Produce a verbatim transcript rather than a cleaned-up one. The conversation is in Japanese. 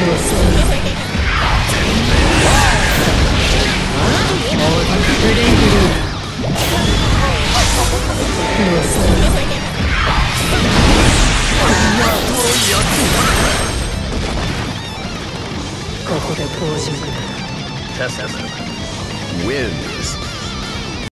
ここでポージングだ。